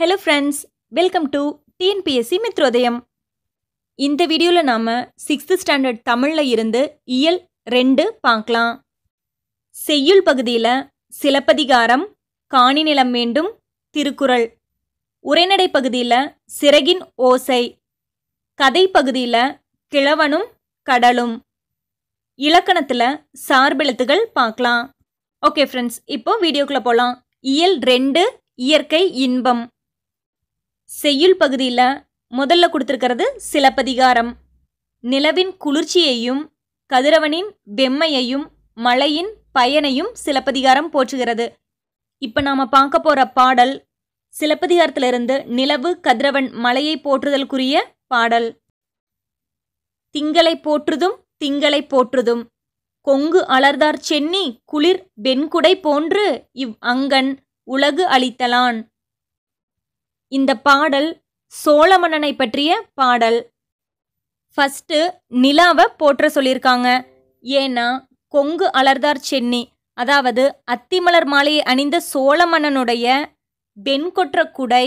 Hello friends, welcome to TNPSC Mithrodhayam. இந்த வீடியோல நாம 6th standard தமிழ்ல இருந்து இயல் 2 பார்க்கலாம். செய்யுள் பகுதியில சிலப்பதிகாரம், காணி நிலம் வேண்டும், திருக்குறள். உரைநடை பகுதியில சிறகின் ஓசை. கதை பகுதியில கிழவனும் கடலும். இலக்கணத்துல சார்பெழுத்துகள் பார்க்கலாம். ஓகே friends, இப்போ வீடியோக்குள்ள போலாம். இயல் 2 இயற்கை இன்பம். செய்யுள் பகுதியில முதல்ல கொடுத்திருக்கிறது சிலப்பதிகாரம். நிலவின் குளிர்ச்சியையும் கதிரவனின் வெம்மையையும் மழையின் பயனையும் சிலப்பதிகாரம் போற்றுகிறது. இப்போ நாம பார்க்க போற பாடல் சிலப்பதிகாரத்திலிருந்து நிலவு கதிரவன் மழையை போற்றுதல்குரிய பாடல். திங்களை போற்றுதும் திங்களை போற்றுதும் கொங்கு அலர்தார் சென்னி குளிர் வெண்குடை போன்று இவ் அங்கன் உலகு அளித்தலான். இந்த பாடல் சோழ மன்னனை பற்றிய பாடல். ஃபர்ஸ்ட் நிலாவை போற்ற சொல்லியிருக்காங்க. ஏன்னா கொங்கு அலர்தார் சென்னி, அதாவது அத்திமலர் மாலையை அணிந்த சோழ மன்னனுடைய வெண்கொற்ற குடை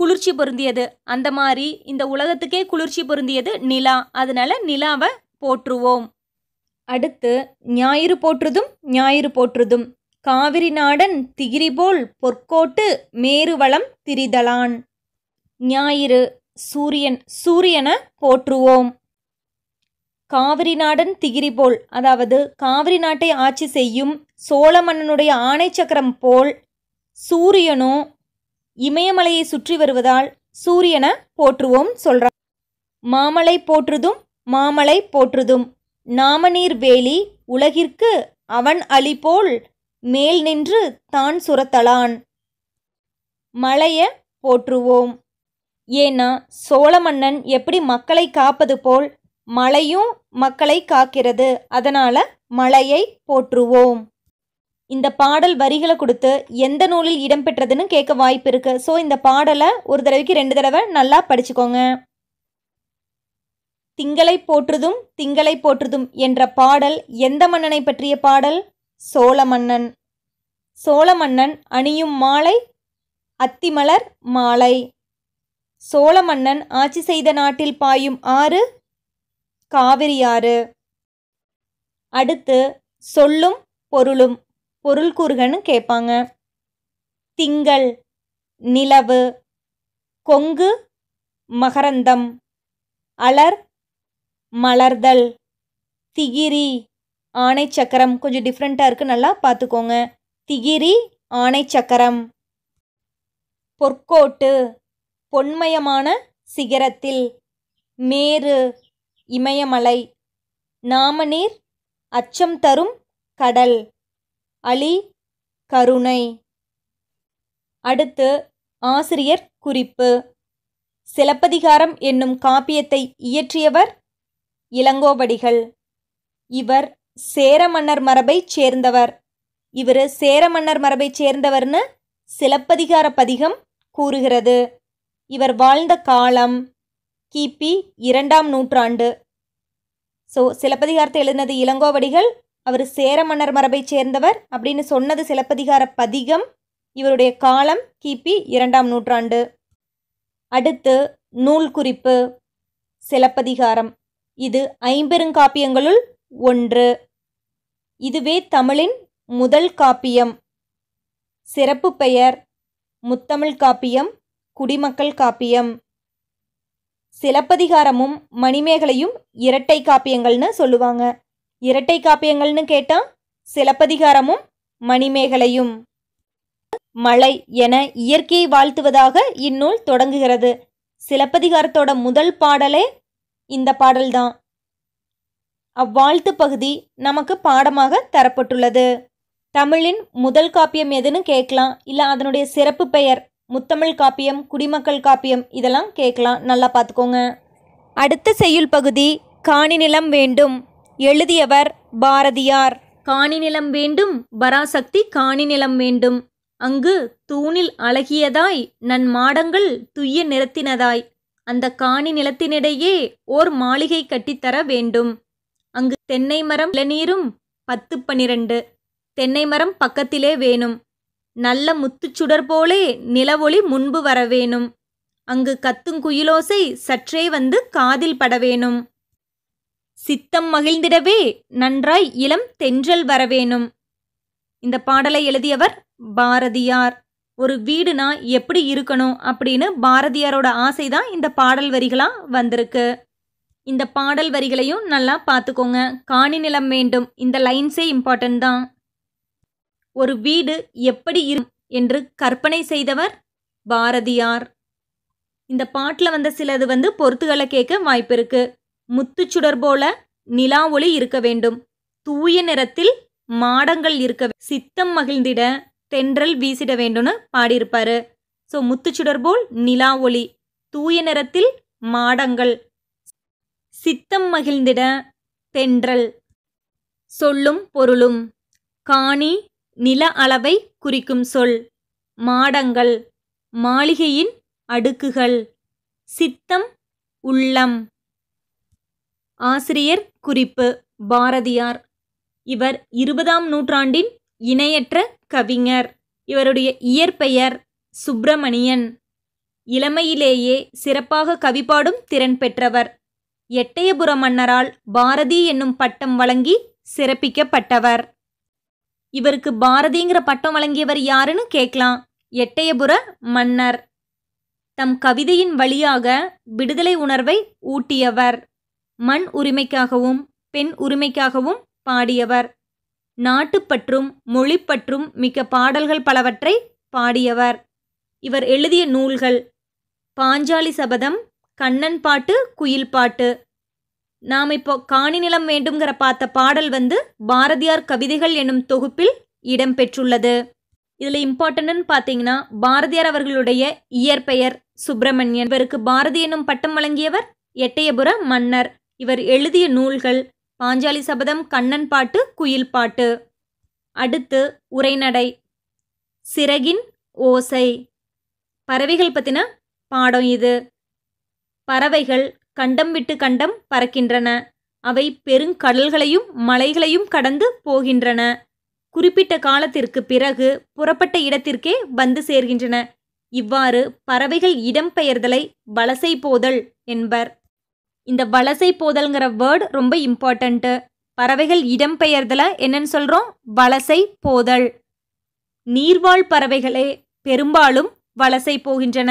குளிர்ச்சி பொருந்தியது. அந்த மாதிரி இந்த உலகத்துக்கே குளிர்ச்சி பொருந்தியது நிலா. அதனால நிலாவை போற்றுவோம். அடுத்து ஞாயிறு போற்றுதும் ஞாயிறு போற்றுதும் காவிரி நாடன் திகிரிபோல் பொற்கோட்டு மேருவளம் திரிதலான். ஞாயிறு சூரியனை போற்றுவோம். காவிரி நாடன் திகிரிபோல், அதாவது காவிரி நாட்டை ஆட்சி செய்யும் சோழ மன்னனுடைய ஆணை சக்கரம் போல் சூரியனோ இமயமலையை சுற்றி வருவதால் சூரியனை போற்றுவோம் சொல்றார். மாமலை போற்றுதும் மாமலை போற்றுதும் நாமநீர் வேலி உலகிற்கு அவன் அலி போல் மேல் நின்று தான் சுரத்தலான். மலையை போற்றுவோம். ஏன்னா சோழ மன்னன் எப்படி மக்களை காப்பது போல் மலையும் மக்களை காக்கிறது. அதனால மலையை போற்றுவோம். இந்த பாடல் வரிகளை கொடுத்து எந்த நூலில் இடம்பெற்றதுன்னு கேட்க வாய்ப்பு இருக்கு. ஸோ இந்த பாடலை ஒரு தடவைக்கு 2 தடவை நல்லா படிச்சுக்கோங்க. திங்களை போற்றுதும் திங்களை போற்றுதும் என்ற பாடல் எந்த மன்னனை பற்றிய பாடல்? சோழமன்னன். சோழமன்னன் அணியும் மாலை அத்திமலர் மாலை. சோழமன்னன் ஆட்சி செய்த நாட்டில் பாயும் ஆறு காவிரியாறு. அடுத்து சொல்லும் பொருளும் பொருள் கூறுகன்னு கேட்பாங்க. திங்கள் நிலவு, கொங்கு மகரந்தம், அலர் மலர்தல், திகிரி ஆணை சக்கரம். கொஞ்சம் டிஃப்ரெண்ட்டாக இருக்குது, நல்லா பார்த்துக்கோங்க. திகிரி ஆணை சக்கரம். பொற்கோட்டு பொன்மயமான சிகரத்தில், மேரு இமயமலை, நாமநீர் அச்சம் தரும் கடல், அலி கருணை. அடுத்து ஆசிரியர் குறிப்பு. சிலப்பதிகாரம் என்னும் காப்பியத்தை இயற்றியவர் இளங்கோவடிகள். இவர் சேர மன்னர் மரபை சேர்ந்தவர். சேர்ந்தவர்னு சிலப்பதிகார பதிகம் கூறுகிறது. இவர் வாழ்ந்த காலம் கிபி 2ஆம் நூற்றாண்டு. ஸோ சிலப்பதிகாரத்தை எழுதினது இளங்கோவடிகள், அவர் சேர மன்னர் மரபை சேர்ந்தவர் அப்படின்னு சொன்னது சிலப்பதிகார பதிகம். இவருடைய காலம் கிபி 2ஆம் நூற்றாண்டு. அடுத்து நூல் குறிப்பு. சிலப்பதிகாரம் இது 5 பெருங்காப்பியங்களுள் ஒன்று. இதுவே தமிழின் முதல் காப்பியம். சிறப்பு பெயர் முத்தமிழ் காப்பியம், குடிமக்கள் காப்பியம். சிலப்பதிகாரமும் மணிமேகலையும் இரட்டை காப்பியங்கள்னு சொல்லுவாங்க. இரட்டை காப்பியங்கள்னு கேட்டால் சிலப்பதிகாரமும் மணிமேகலையும். மழை என இயற்கையை வாழ்த்துவதாக இந்நூல் தொடங்குகிறது. சிலப்பதிகாரத்தோட முதல் பாடலே இந்த பாடல்தான். அவ்வாழ்த்து பகுதி நமக்கு பாடமாக தரப்பட்டுள்ளது. தமிழின் முதல் காப்பியம் எதுன்னு கேட்கலாம், இல்லை அதனுடைய சிறப்பு பெயர் முத்தமிழ் காப்பியம், குடிமக்கள் காப்பியம் இதெல்லாம் கேட்கலாம். நல்லா பார்த்துக்கோங்க. அடுத்த செய்யுள் பகுதி காணி நிலம் வேண்டும். எழுதியவர் பாரதியார். காணி நிலம் வேண்டும் பராசக்தி காணி நிலம் வேண்டும், அங்கு தூணில் அழகியதாய் நன் மாடங்கள் துய்ய நிறத்தினதாய், அந்த காணி நிலத்தினிடையே ஓர் மாளிகை கட்டித்தர வேண்டும், அங்கு தென்னை மரம் இளநீரும் 10-12 தென்னை மரம் பக்கத்திலே வேணும், நல்ல முத்துச்சுடர் போலே நிலவொளி முன்பு வரவேணும். அங்கு கத்துங் குயிலோசை சற்றே வந்து காதில் படவேணும். சித்தம் மகிழ்ந்திடவே நன்றாய் இளம் தென்றல் வரவேணும். இந்த பாடலை எழுதியவர் பாரதியார். ஒரு வீடுனா எப்படி இருக்கணும் அப்படின்னு பாரதியாரோட ஆசைதான் இந்த பாடல் வரிகளாக வந்திருக்கு. இந்த பாடல் வரிகளையும் நல்லா பார்த்துக்கோங்க. காணி நிலம் வேண்டும், இந்த லைன்ஸே இம்பார்ட்டன்ட் தான். ஒரு வீடு எப்படி இருக்கும் என்று கற்பனை செய்தவர் பாரதியார். இந்த பாட்டில் வந்த சிலது பொருத்துகளை கேட்க வாய்ப்பு இருக்கு. முத்துச்சுடர் போல நிலா ஒளி இருக்க வேண்டும், தூய நிறத்தில் மாடங்கள் இருக்க, சித்தம் மகிழ்ந்திட தென்றல் வீசிட வேண்டும்னு பாடியிருப்பாரு. ஸோ முத்துச்சுடர் போல் நிலா ஒளி, தூய நிறத்தில் மாடங்கள், சித்தம் மகிழ்ந்திட தென்றல். சொல்லும் பொருளும் காணி நில அளவை குறிக்கும் சொல், மாடங்கள் மாளிகையின் அடுக்குகள், சித்தம் உள்ளம். ஆசிரியர் குறிப்பு பாரதியார். இவர் 20ஆம் நூற்றாண்டின் இணையற்ற கவிஞர். இவருடைய இயற்பெயர் சுப்பிரமணியன். இளமையிலேயே சிறப்பாக கவிபாடும் திறன் பெற்றவர். எட்டயபுர மன்னரால் பாரதி என்னும் பட்டம் வழங்கி சிறப்பிக்கப்பட்டவர். இவருக்கு பாரதிங்கிற பட்டம் வழங்கியவர் யாருன்னு கேட்கலாம். எட்டயபுர மன்னர். தம் கவிதையின் வழியாக விடுதலை உணர்வை ஊட்டியவர். மண் உரிமைக்காகவும் பெண் உரிமைக்காகவும் பாடியவர். நாட்டுப்பற்றும் மொழிப்பற்றும் மிக்க பாடல்கள் பலவற்றை பாடியவர். இவர் எழுதிய நூல்கள் பாஞ்சாலி சபதம், கண்ணன் பாட்டு, குயில் பாட்டு. நாம் இப்போ காணி நிலம் வேண்டும்ங்கிற பார்த்த பாடல் பாரதியார் கவிதைகள் என்னும் தொகுப்பில் இடம்பெற்றுள்ளது. இதில் இம்பார்ட்டன்ட்னு பார்த்தீங்கன்னா பாரதியார் அவர்களுடைய இயற்பெயர் சுப்பிரமணியன். இவருக்கு பாரதி என்னும் பட்டம் வழங்கியவர் எட்டயபுர மன்னர். இவர் எழுதிய நூல்கள் பாஞ்சாலி சபதம், கண்ணன் பாட்டு, குயில் பாட்டு. அடுத்து உரைநடை. சிறகின் ஓசை, பறவைகள் பற்றின பாடம் இது. பறவைகள் கண்டம் விட்டு கண்டம் பறக்கின்றன. அவை பெருங்கடல்களையும் மலைகளையும் கடந்து போகின்றன. குறிப்பிட்ட காலத்திற்கு பிறகு புறப்பட்ட இடத்திற்கே வந்து சேர்கின்றன. இவ்வாறு பறவைகள் இடம்பெயர்தலை வலசை போதல் என்பர். இந்த வலசை போதல்ங்கிற வேர்டு ரொம்ப இம்பார்ட்டன்ட்டு. பறவைகள் இடம்பெயர்தலை என்னன்னு சொல்கிறோம்? வலசை போதல். நீர்வாழ் பறவைகளே பெரும்பாலும் வலசை போகின்றன.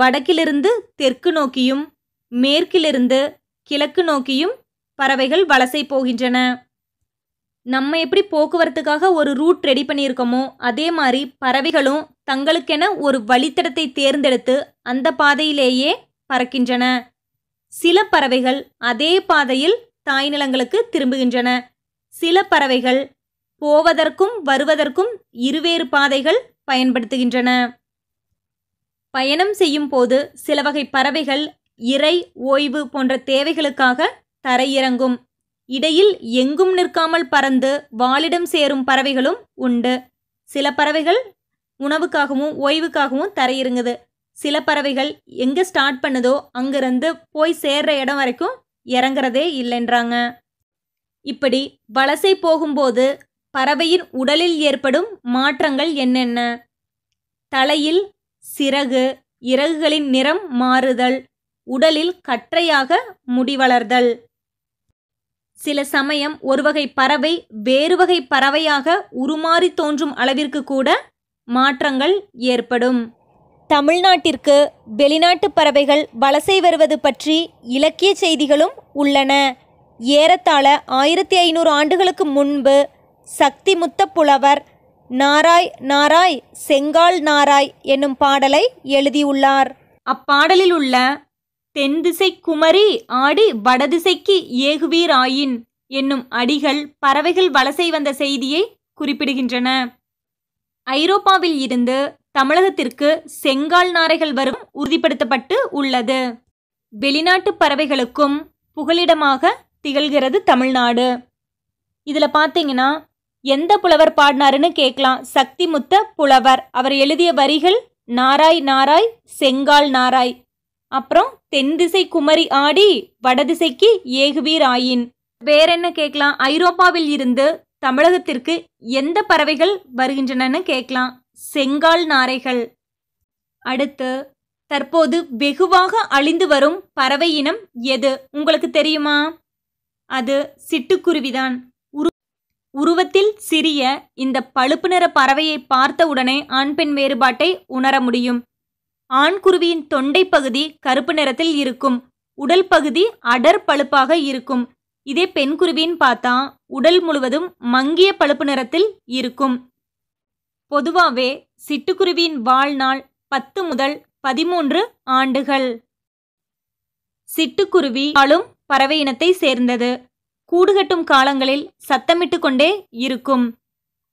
வடக்கிலிருந்து தெற்கு நோக்கியும் மேற்கிலிருந்து கிழக்கு நோக்கியும் பறவைகள் வலசை போகின்றன. நம்ம எப்படி போக்குவரத்துக்காக ஒரு ரூட் ரெடி பண்ணியிருக்கோமோ அதே மாதிரி பறவைகளும் தங்களுக்கென ஒரு வழித்தடத்தை தேர்ந்தெடுத்து அந்த பாதையிலேயே பறக்கின்றன. சில பறவைகள் அதே பாதையில் தாய்நிலங்களுக்கு திரும்புகின்றன. சில பறவைகள் போவதற்கும் வருவதற்கும் இருவேறு பாதைகள் பயன்படுத்துகின்றன. பயணம் செய்யும் போது சில வகை பறவைகள் இறை, ஓய்வு போன்ற தேவைகளுக்காக தரையிறங்கும். இடையில் எங்கும் நிற்காமல் பறந்து வாளிடம் சேரும் பறவைகளும் உண்டு. சில பறவைகள் உணவுக்காகவும் ஓய்வுக்காகவும் தரையிறங்குது. சில பறவைகள் எங்கே ஸ்டார்ட் பண்ணுதோ அங்கிருந்து போய் சேர்ற இடம் வரைக்கும் இறங்குறதே இல்லைன்றாங்க. இப்படி வலசை போகும்போது பறவையின் உடலில் ஏற்படும் மாற்றங்கள் என்னென்ன? தலையில் சிறகு, இறகுகளின் நிறம் மாறுதல், உடலில் கற்றையாக முடிவளர்தல். சில சமயம் ஒரு வகை பறவை வேறு வகை பறவையாக உருமாறி தோன்றும் அளவிற்கு கூட மாற்றங்கள் ஏற்படும். தமிழ்நாட்டிற்கு வெளிநாட்டு பறவைகள் வலசை வருவது பற்றி இலக்கிய செய்திகளும் உள்ளன. ஏறத்தாழ 1500 ஆண்டுகளுக்கு முன்பு சக்திமுத்தப்புலவர் நாராய் நாராய் செங்கால் நாராய் என்னும் பாடலை எழுதியுள்ளார். அப்பாடலில் உள்ள தென் திசை குமரி ஆடி வடதிசைக்கு ஏகுவீராயின் என்னும் அடிகள் பறவைகள் வலசை வந்த செய்தியை குறிப்பிடுகின்றன. ஐரோப்பாவில் இருந்து தமிழகத்திற்கு செங்கால் நாரைகள் வரும் உறுதிப்படுத்தப்பட்டு உள்ளது. வெளிநாட்டு பறவைகளுக்கும் புகலிடமாக திகழ்கிறது தமிழ்நாடு. இதில் பார்த்தீங்கன்னா எந்த புலவர் பாடினாருன்னு கேட்கலாம். சக்திமுத்த புலவர். அவர் எழுதிய வரிகள் நாராய் நாராய் செங்கால் நாராய், அப்புறம் தென் திசை குமரி ஆடி வடதிசைக்கு ஏகுவீர் ஆயின். வேற என்ன கேட்கலாம்? ஐரோப்பாவில் இருந்து தமிழகத்திற்கு எந்த பறவைகள் வருகின்றனன்னு கேட்கலாம். செங்கால் நாரைகள். அடுத்து தற்போது வெகுவாக அழிந்து வரும் பறவை இனம் எது உங்களுக்கு தெரியுமா? அது சிட்டுக்குருவிதான். உருவத்தில் சிறிய இந்த பழுப்பு நிற பறவையை பார்த்தவுடனே ஆண் பெண் வேறுபாட்டை உணர முடியும். ஆண் குருவியின் தொண்டை பகுதி கருப்பு நிறத்தில் இருக்கும், உடல் பகுதி அடர் பழுப்பாக இருக்கும். இதே பெண் குருவின்னு பார்த்தா உடல் முழுவதும் மங்கிய பழுப்பு நிறத்தில் இருக்கும். பொதுவாகவே சிட்டுக்குருவியின் வாழ்நாள் 10 முதல் 13 ஆண்டுகள். சிட்டுக்குருவி ஆளும் பறவை இனத்தை சேர்ந்தது. கூடுகட்டும் காலங்களில் சத்தமிட்டு கொண்டே இருக்கும்.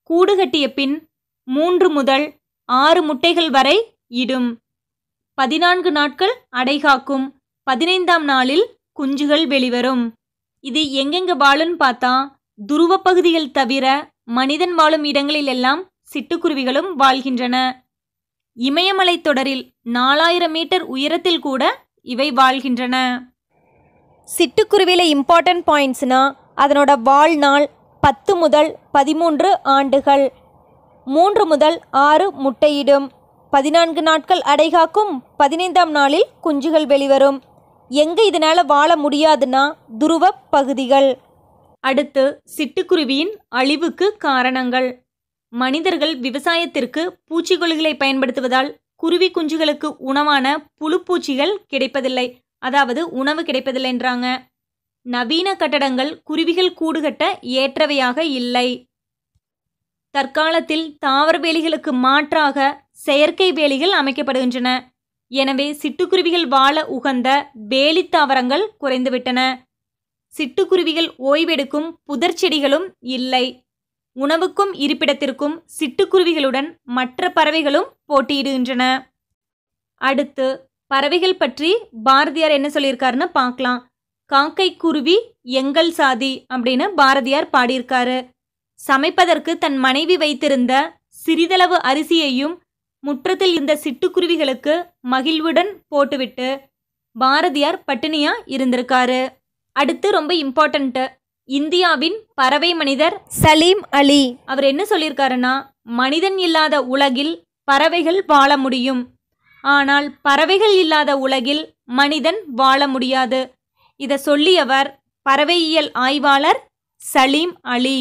கூடுகட்டிய பின் 3 முதல் 6 முட்டைகள் வரை இடும். 14 நாட்கள் அடைகாக்கும். 15ஆம் நாளில் குஞ்சுகள் வெளிவரும். இது எங்கெங்க வாழும்னு பார்த்தா துருவ பகுதிகள் தவிர மனிதன் வாழும் இடங்களில் எல்லாம் சிட்டுக்குருவிகளும் வாழ்கின்றன. இமயமலை தொடரில் 4000 மீட்டர் உயரத்தில் கூட இவை வாழ்கின்றன. சிட்டுக்குருவியில் இம்பார்ட்டன்ட் பாயிண்ட்ஸ்னா அதனோட வாழ்நாள் 10 முதல் 13 ஆண்டுகள், 3 முதல் 6 முட்டையிடும், 14 நாட்கள் அடைகாக்கும், 15ஆம் நாளில் குஞ்சுகள் வெளிவரும். எங்கே இதனால் வாழ முடியாதுன்னா துருவ பகுதிகள். அடுத்து சிட்டுக்குருவியின் அழிவுக்கு காரணங்கள். மனிதர்கள் விவசாயத்திற்கு பூச்சிக்கொல்லிகளை பயன்படுத்துவதால் குருவி குஞ்சுகளுக்கு உணவான புழுப்பூச்சிகள் கிடைப்பதில்லை, அதாவது உணவு கிடைப்பதில்லைன்றாங்க. நவீன கட்டடங்கள் குருவிகள் கூடுகட்ட ஏற்றவையாக இல்லை. தற்காலத்தில் தாவர வேலிகளுக்கு மாற்றாக செயற்கை வேலிகள் அமைக்கப்படுகின்றன. எனவே சிட்டுக்குருவிகள் வாழ உகந்த வேலி தாவரங்கள் குறைந்துவிட்டன. சிட்டுக்குருவிகள் ஓய்வெடுக்கும் புதர் செடிகளும் இல்லை. உணவுக்கும் இருப்பிடத்திற்கும் சிட்டுக்குருவிகளுடன் மற்ற பறவைகளும் போட்டியிடுகின்றன. அடுத்து பறவைகள் பற்றி பாரதியார் என்ன சொல்லியிருக்காருன்னு பார்க்கலாம். காக்கை குருவி எங்கள் சாதி அப்படின்னு பாரதியார் பாடியிருக்காரு. சமைப்பதற்கு தன் மனைவி வைத்திருந்த சிறிதளவு அரிசியையும் முற்றத்தில் இருந்த சிட்டுக்குருவிகளுக்கு மகிழ்வுடன் போட்டுவிட்டு பாரதியார் பட்டினியா இருந்திருக்காரு. அடுத்து ரொம்ப இம்பார்ட்டன்ட்டு இந்தியாவின் பறவை மனிதர் சலீம் அலி. அவர் என்ன சொல்லியிருக்காருன்னா, மனிதன் இல்லாத உலகில் பறவைகள் வாழ முடியும், ஆனால் பறவைகள் இல்லாத உலகில் மனிதன் வாழ முடியாது. இதை சொல்லியவர் பறவையியல் ஆய்வாளர் சலீம் அலி.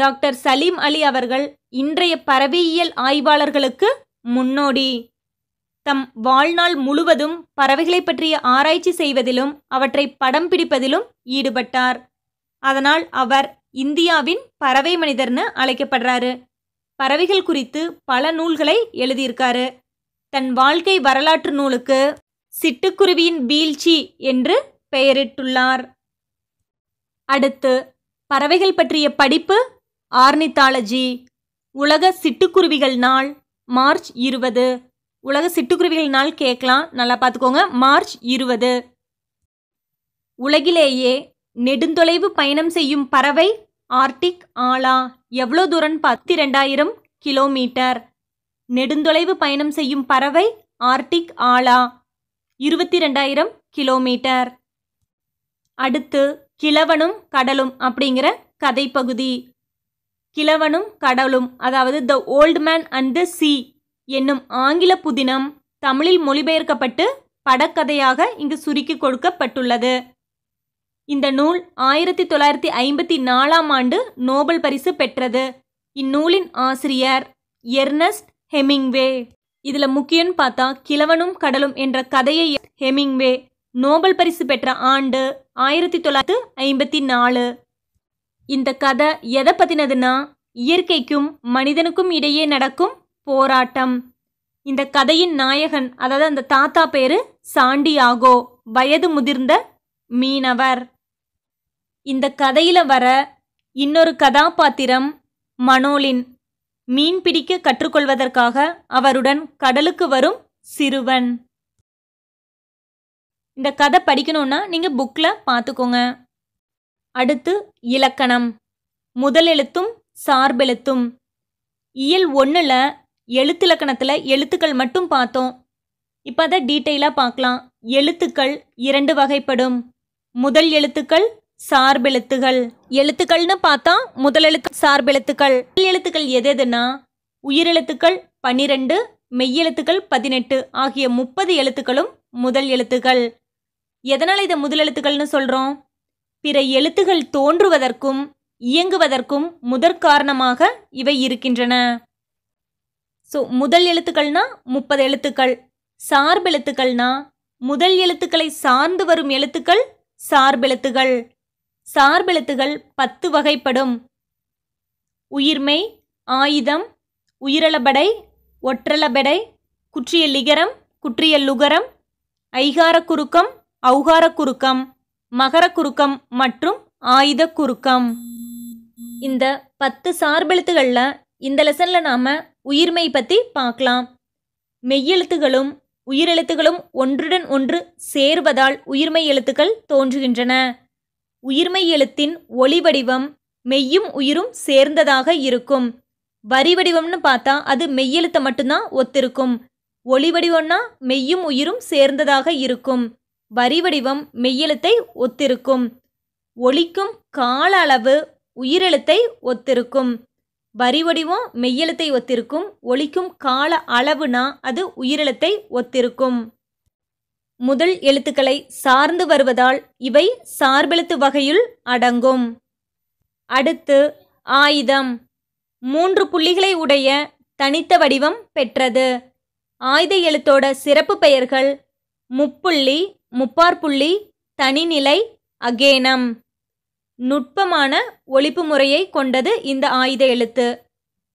டாக்டர் சலீம் அலி அவர்கள் இன்றைய பறவையியல் ஆய்வாளர்களுக்கு முன்னோடி. தம் வாழ்நாள் முழுவதும் பறவைகளை பற்றிய ஆராய்ச்சி செய்வதிலும் அவற்றை படம் பிடிப்பதிலும் ஈடுபட்டார். அதனால் அவர் இந்தியாவின் பறவை மனிதர்னு அழைக்கப்படுறாரு. பறவைகள் குறித்து பல நூல்களை எழுதியிருக்காரு. தன் வாழ்க்கை வரலாற்று நூலுக்கு சிட்டுக்குருவியின் வீழ்ச்சி என்று பெயரிட்டுள்ளார். அடுத்து பறவைகள் பற்றிய படிப்பு ஆர்னித்தாலஜி. உலக சிட்டுக்குருவிகள் நாள் மார்ச் 20. உலக சிட்டுக்குருவிகள் நாள் கேட்கலாம், நல்லா பார்த்துக்கோங்க. மார்ச் 20. உலகிலேயே நெடுந்தொலைவு பயணம் செய்யும் பறவை ஆர்டிக் ஆலா. எவ்வளோ தூரம்? 12,000 கிலோமீட்டர். நெடுந்தொலைவு பயணம் செய்யும் பறவை ஆர்டிக் ஆலா 22,000 கிலோமீட்டர். அடுத்து கிழவனும் கடலும் அப்படிங்கிற கதைப்பகுதி. கிழவனும் கடலும், அதாவது the old man and the sea என்னும் ஆங்கில புதினம் தமிழில் மொழிபெயர்க்கப்பட்டு படக்கதையாக இங்கு சுருக்கி கொடுக்கப்பட்டுள்ளது. இந்த நூல் 1954ஆம் ஆண்டு நோபல் பரிசு பெற்றது. இந்நூலின் ஆசிரியர் எர்னஸ்ட் ஹெமிங்வே. இதில் முக்கியம்னு பார்த்தா கிழவனும் கடலும் என்ற கதையை ஹெமிங்வே நோபல் பரிசு பெற்ற ஆண்டு 1954. இந்த கதை எதை பற்றினதுன்னா இயற்கைக்கும் மனிதனுக்கும் இடையே நடக்கும் போராட்டம். இந்த கதையின் நாயகன், அதாவது அந்த தாத்தா பேரு சாண்டியாகோ, வயது முதிர்ந்த மீனவர். இந்த கதையில வர இன்னொரு கதாபாத்திரம் மனோலின். மீன் பிடிக்க கற்றுக்கொள்வதற்காக அவருடன் கடலுக்கு வரும் சிறுவன். இந்த கதை படிக்கணும்னா நீங்க புக்ல பார்த்துக்கோங்க. அடுத்து இலக்கணம். முதலெழுத்தும் சார்பெழுத்தும். இயல் ஒன்றில் எழுத்திலக்கணத்தில் எழுத்துக்கள் மட்டும் பார்த்தோம். இப்போ அதை டீட்டெயிலாக பார்க்கலாம். எழுத்துக்கள் இரண்டு வகைப்படும். முதல் எழுத்துக்கள், சார்பெழுத்துகள். எழுத்துக்கள்னு பார்த்தா முதல் எழுத்து சார்பெழுத்துக்கள். எழுத்துக்கள் எதெதுன்னா உயிரெழுத்துக்கள் 12, மெய்யெழுத்துக்கள் 18 ஆகிய 30 எழுத்துக்களும் முதல் எழுத்துக்கள். எதனால் இதை முதல் எழுத்துக்கள்னு சொல்கிறோம்? பிற எழுத்துகள் தோன்றுவதற்கும் இயங்குவதற்கும் முதற்காரணமாக இவை இருக்கின்றன. ஸோ முதல் எழுத்துக்கள்னா 30 எழுத்துக்கள். சார்பெழுத்துக்கள்னா முதல் எழுத்துக்களை சார்ந்து வரும் எழுத்துக்கள் சார்பெழுத்துகள். சார்பெழுத்துகள் 10 வகைப்படும். உயிர்மெய், ஆயுதம், உயிரலபடை, ஒற்றலபடை, குற்றியலிகரம், குற்றியலுகரம், ஐகார குறுக்கம், ஔகார குறுக்கம், மகர குறுக்கம் மற்றும் ஆயுத குறுக்கம். இந்த 10 சார்பெழுத்துகளில் இந்த லெசனில் நாம் உயிர்மை பற்றி பார்க்கலாம். மெய்யெழுத்துகளும் உயிரெழுத்துகளும் ஒன்றுடன் ஒன்று சேர்வதால் உயிர்மை எழுத்துக்கள் தோன்றுகின்றன. உயிர்மை எழுத்தின் ஒளி வடிவம் மெய்யும் உயிரும் சேர்ந்ததாக இருக்கும். வரி வடிவம்னு பார்த்தா அது மெய்யெழுத்தை மட்டும்தான் ஒத்திருக்கும். ஒளி வடிவம்னா மெய்யும் உயிரும் சேர்ந்ததாக இருக்கும். வரி வடிவம் மெய்யெழுத்தை ஒத்திருக்கும். ஒளிக்கும் கால அளவு உயிரெழுத்தை ஒத்திருக்கும். வரி வடிவம் மெய்யெழுத்தை ஒத்திருக்கும். ஒளிக்கும் கால அளவுனா அது உயிரெழுத்தை ஒத்திருக்கும். முதல் எழுத்துக்களை சார்ந்து வருவதால் இவை சார்பெழுத்து வகையில் அடங்கும். அடுத்து ஆயுதம். 3 புள்ளிகளை உடைய தனித்த வடிவம் பெற்றது. ஆயுத எழுத்தோட சிறப்பு பெயர்கள் முப்புள்ளி, முப்பாற்புள்ளி, தனிநிலை, அகேனம். நுட்பமான ஒலிப்பு முறையை கொண்டது இந்த ஆயுத எழுத்து.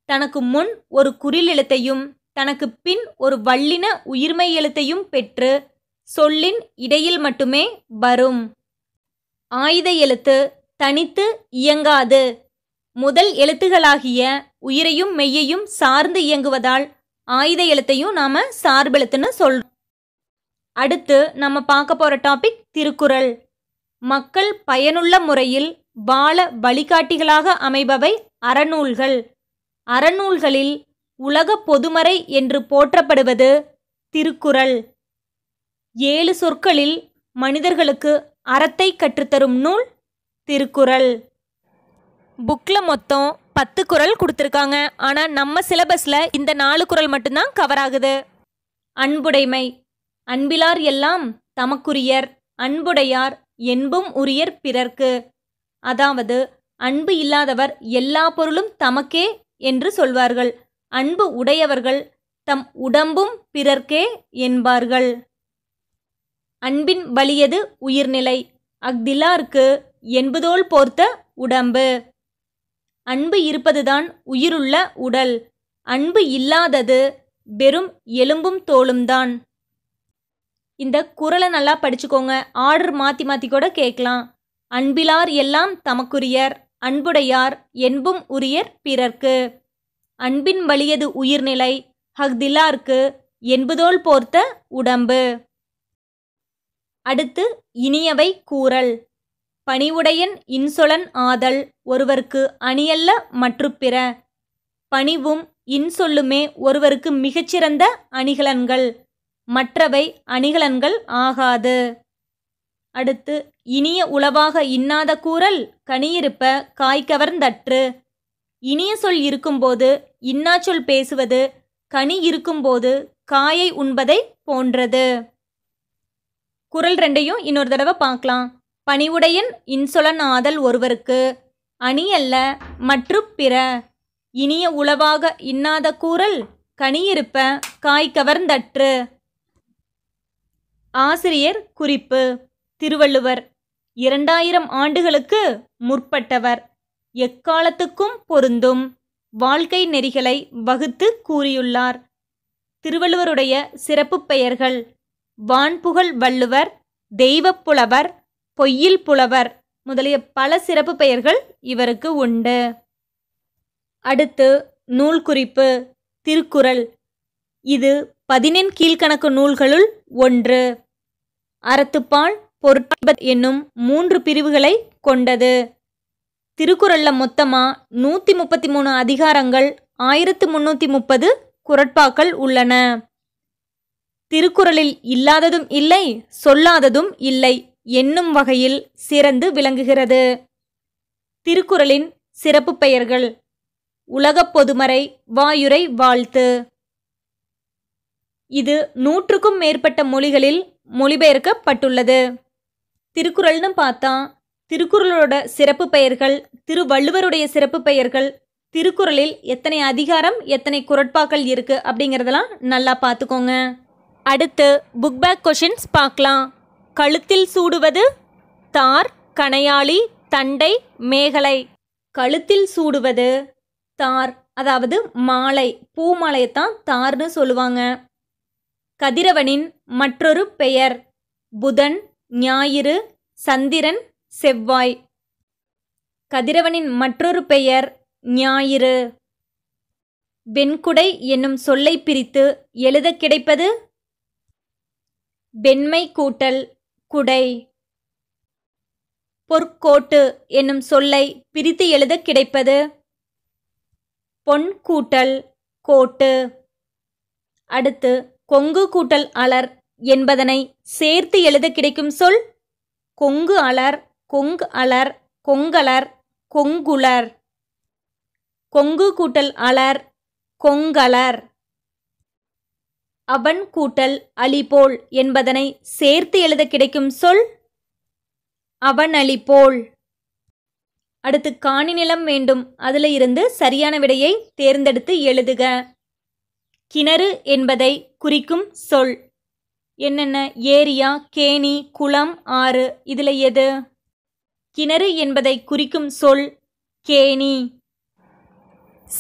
தனக்கு முன் ஒரு குறில் எழுத்தையும் தனக்கு பின் ஒரு வல்லின உயிர்மை எழுத்தையும் பெற்று சொல்லின் இடையில் மட்டுமே வரும். ஆயுத எழுத்து தனித்து இயங்காது. முதல் எழுத்துகளாகிய உயிரையும் மெய்யையும் சார்ந்து இயங்குவதால் ஆயுத எழுத்தையும் நாம் சார்பெழுத்துன்னு சொல்கிறோம். அடுத்து நம்ம பார்க்க போகிற டாபிக் திருக்குறள். மக்கள் பயனுள்ள முறையில் வாழ வழிகாட்டிகளாக அமைபவை அறநூல்கள். அறநூல்களில் உலக பொதுமறை என்று போற்றப்படுவது திருக்குறள். 7 சொற்களில் மனிதர்களுக்கு அறத்தை கற்றுத்தரும் நூல் திருக்குறள். புக்கில் மொத்தம் 10 குறள் கொடுத்துருக்காங்க. ஆனால் நம்ம சிலபஸில் இந்த 4 குறள் மட்டும்தான் கவர் ஆகுது. அன்புடைமை. அன்பிலார் எல்லாம் தமக்குரியர், அன்புடையார் என்பும் உரியர் பிறர்க்கு. அதாவது அன்பு இல்லாதவர் எல்லா பொருளும் தமக்கே என்று சொல்வார்கள். அன்பு உடையவர்கள் தம் உடம்பும் பிறர்க்கே என்பார்கள். அன்பின் வலியது உயிர்நிலை, அஃதிலார்க்கு என்பதோல் போர்த்த உடம்பு. அன்பு இருப்பதுதான் உயிருள்ள உடல். அன்பு இல்லாதது வெறும் எலும்பும் தோலும்தான். இந்த குறளை நல்லா படிச்சுக்கோங்க. ஆர்டர் மாற்றி மாற்றி கூட கேட்கலாம். அன்பிலார் எல்லாம் தமக்குரியர், அன்புடையார் என்பும் உரியர் பிறர்க்கு. அன்பின் வலியது உயிர்நிலை, அஃதிலார்க்கு என்பதோல் போர்த்த உடம்பு. அடுத்து இனியவை கூறல். பணிவுடையன் இன்சொலன் ஆதல் ஒருவர்க்கு அணியல்ல மற்று பிற. பணிவும் இன்சொல்லுமே ஒருவருக்கு மிகச்சிறந்த அணிகலன்கள், மற்றவை அணிகலன்கள் ஆகாது. அடுத்து இனிய உளவாக இன்னாத கூறல் கனியிருப்ப காய்கவர்ந்தற்று. இனிய சொல் இருக்கும்போது இன்னா சொல் பேசுவது கனி இருக்கும்போது காயை உண்பதை போன்றது. குறள் 2ஐயும் இன்னொரு தடவை பார்க்கலாம். பணிவுடையன் இன்சொலன் ஆதல் ஒருவருக்கு அணியல்ல மற்று பிற. இனிய உளவாக இன்னாத கூறல் கனியிருப்ப காய்கவர்ந்தற்று. ஆசிரியர் குறிப்பு: திருவள்ளுவர் 2000 ஆண்டுகளுக்கு முற்பட்டவர். எக்காலத்துக்கும் பொருந்தும் வாழ்க்கை நெறிகளை வகுத்து கூறியுள்ளார். திருவள்ளுவருடைய சிறப்பு பெயர்கள்: வான்புகழ் வள்ளுவர், தெய்வப் புலவர், பொய்யில் புலவர் முதலிய பல சிறப்பு பெயர்கள் இவருக்கு உண்டு. அடுத்து நூல் குறிப்பு திருக்குறள். இது 14 கீழ்கணக்கு நூல்களுள் ஒன்று. அறத்துப்பால் பொருட்பத் என்னும் 3 பிரிவுகளை கொண்டது. திருக்குறளில் மொத்தமா 133 அதிகாரங்கள், 1330 குறட்பாக்கள் உள்ளன. திருக்குறளில் இல்லாததும் இல்லை, சொல்லாததும் இல்லை என்னும் வகையில் சிறந்து விளங்குகிறது. திருக்குறளின் சிறப்பு பெயர்கள்: உலகப் பொதுமறை, வாயுரை வாழ்த்து. இது 100க்கும் மேற்பட்ட மொழிகளில் மொழிபெயர்க்கப்பட்டுள்ளது. திருக்குறள்னு பார்த்தா திருக்குறளோட சிறப்பு பெயர்கள், திருவள்ளுவருடைய சிறப்பு பெயர்கள், திருக்குறளில் எத்தனை அதிகாரம் எத்தனை குறட்பாக்கள் இருக்குது அப்படிங்கிறதெல்லாம் நல்லா பார்த்துக்கோங்க. அடுத்து புக் பேக் கொஷின்ஸ் பார்க்கலாம். கழுத்தில் சூடுவது தார், கணையாளி, தண்டை, மேகலை. கழுத்தில் சூடுவது தார், அதாவது மாலை, பூமாலையைத்தான் தார்னு சொல்லுவாங்க. கதிரவனின் மற்றொரு பெயர் புதன், ஞாயிறு, சந்திரன், செவ்வாய். கதிரவனின் மற்றொரு பெயர் ஞாயிறு. வெண்குடை என்னும் சொல்லை பிரித்து எழுத கிடைப்பது வெண்மை கூட்டல் குடை. பொற்கோட்டு என்னும் சொல்லை பிரித்து எழுத கிடைப்பது பொன் கூட்டல் கோட்டு. அடுத்து கொங்கு கூட்டல் அலர் என்பதனை சேர்த்து எழுத கிடைக்கும் சொல் கொங்கு அலர், கொங்கு அலர், கொங்கலர், கொங்குலர். கொங்கு கூட்டல் அலர் கொங்கலர். அவன் கூட்டல் அலிபோல் என்பதனை சேர்த்து எழுத கிடைக்கும் சொல் அவன் அலிபோல். அடுத்து காணி நிலம் வேண்டும், அதில் இருந்து சரியான விடையை தேர்ந்தெடுத்து எழுதுக. கிணறு என்பதை குறிக்கும் சொல் என்னென்ன? ஏரியா, கேணி, குளம், ஆறு. இதில் எது? கிணறு என்பதை குறிக்கும் சொல் கேணி.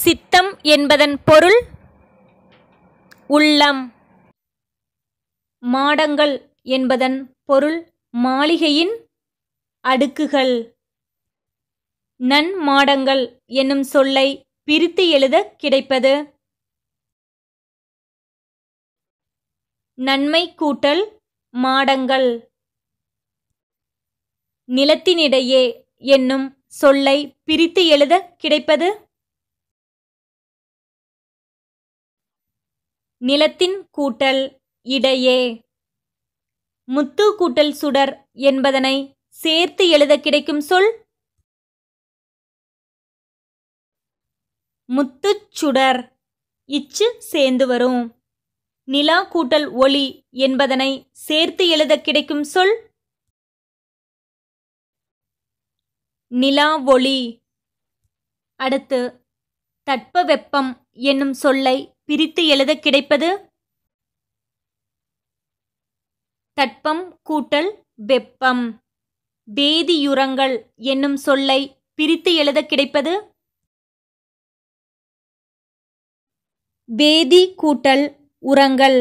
சித்தம் என்பதன் பொருள் உள்ளம். மாடங்கள் என்பதன் பொருள் மாளிகையின் அடுக்குகள். நன்மாடங்கள் என்னும் சொல்லை பிரித்து எழுத கிடைப்பது நன்மை கூட்டல் மாடங்கள். நிலத்தினிடையே என்னும் சொல்லை பிரித்து எழுத கிடைப்பது நிலத்தின் கூட்டல் இடையே. முத்து கூட்டல் சுடர் என்பதனை சேர்த்து எழுத கிடைக்கும் சொல் முத்துச் சுடர், இச்சு சேர்ந்து வரும். நிலா கூட்டல் ஒளி என்பதனை சேர்த்து எழுத கிடைக்கும் சொல் நிலா ஒளி. அடுத்து தட்பவெப்பம் என்னும் சொல்லை பிரித்து எழுத கிடைப்பது தட்பம் கூட்டல் வெப்பம். வேதியுரங்கள் என்னும் சொல்லை பிரித்து எழுத கிடைப்பது வேதி கூட்டல் உரங்கள்.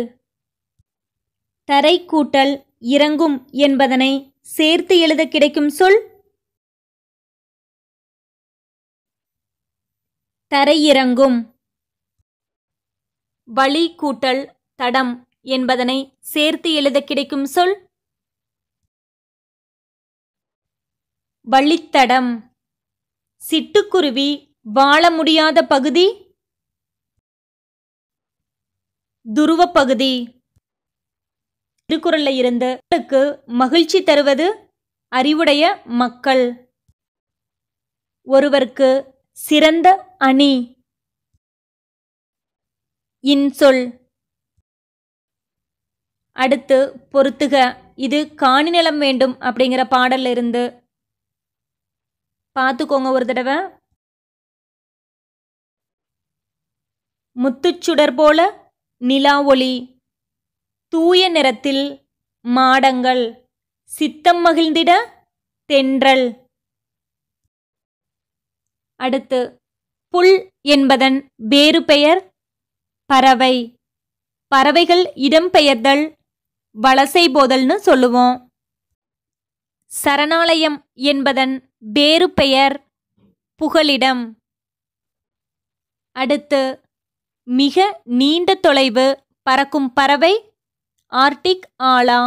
தரை கூட்டல் இறங்கும் என்பதனை சேர்த்து எழுத கிடைக்கும் சொல் தரையிறங்கும். வழி கூட்டல் தடம் என்பதனை சேர்த்து எழுத கிடைக்கும் சொல் வழித்தடம். சிட்டுக்குருவி வாழ முடியாத பகுதி துருவப்பகுதி. திருக்குறளில் இருந்து மகிழ்ச்சி தருவது அறிவுடைய மக்கள். ஒருவருக்கு சிறந்த அணி இன்சொல். அடுத்து பொறுத்துக. இது காணி நிலம் வேண்டும் அப்படிங்கிற பாடல்ல இருந்து பார்த்துக்கோங்க ஒரு தடவை. முத்துச்சுடர் போல நிலா ஒளி, தூய நிறத்தில் மாடங்கள், சித்தம் மகிழ்ந்திட தென்றல். அடுத்து புல் என்பதன் வேறு பெயர் பறவை. பறவைகள் இடம்பெயர்தல் வலசை போதல்னு சொல்லுவோம். சரணாலயம் என்பதன் வேறு பெயர் புகலிடம். அடுத்து மிக நீண்ட தொலைவு பறக்கும் பறவை ஆர்டிக் ஆலா.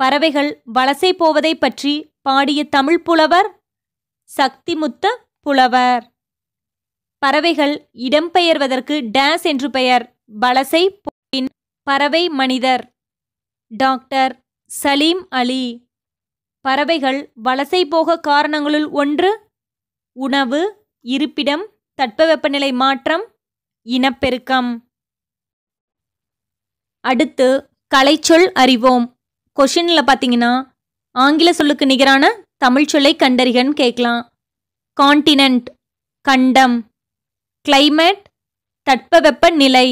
பறவைகள் வலசை போவதை பற்றி பாடிய தமிழ் புலவர் சக்திமுத்த புலவர். பறவைகள் இடம்பெயர்வதற்கு டேஸ் என்று பெயர். வலசை போயின் பறவை மனிதர் டாக்டர் சலீம் அலி. பறவைகள் வலசை போக காரணங்களுள் ஒன்று உணவு, இருப்பிடம், தட்பவெப்பநிலை மாற்றம், இனப்பெருக்கம். அடுத்து கலைச்சொல் அறிவோம். கொஷினில் பார்த்தீங்கன்னா ஆங்கில சொல்லுக்கு நிகரான தமிழ் சொல்லை கண்டறிகன்னு கேட்கலாம். காண்டினென்ட் கண்டம், கிளைமேட் தட்பவெப்ப நிலை,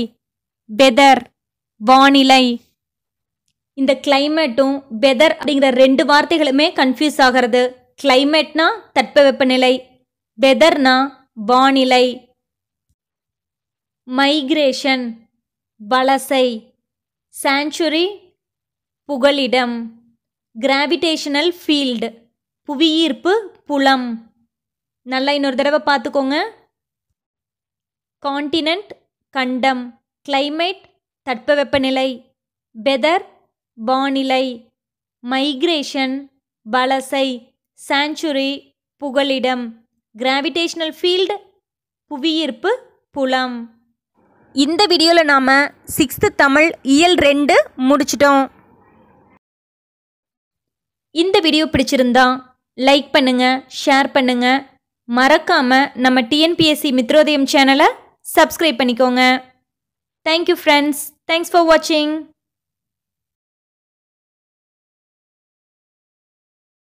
வெதர் வானிலை. இந்த கிளைமேட்டும் வெதர் அப்படிங்கிற ரெண்டு வார்த்தைகளுமே கன்ஃபியூஸ் ஆகிறது. கிளைமேட்னா தட்பவெப்பநிலை, வெதர்னா வானிலை. மைக்ரேஷன் வலசை, சான்ச்சுரி புகலிடம், கிராவிடேஷனல் ஃபீல்டு புவியீர்ப்பு புலம். நல்லா இன்னொரு தடவை பார்த்துக்கோங்க. காண்டினென்ட் கண்டம், கிளைமேட் தட்பவெப்பநிலை, வெதர் வானிலை, மைக்ரேஷன் வலசை, சான்ச்சுரி புகலிடம், கிராவிடேஷனல் ஃபீல்டு புவியீர்ப்பு புலம். இந்த வீடியோவில் நாம் 6th தமிழ் இயல் 2 முடிச்சிட்டோம். இந்த வீடியோ பிடிச்சிருந்தா லைக் பண்ணுங்கள், ஷேர் பண்ணுங்கள். மறக்காமல் நம்ம டிஎன்பிஎஸ்சி மித்ரோதயம் சேனலை சப்ஸ்கிரைப் பண்ணிக்கோங்க. Thank you friends. தேங்க்ஸ் ஃபார் வாட்சிங்.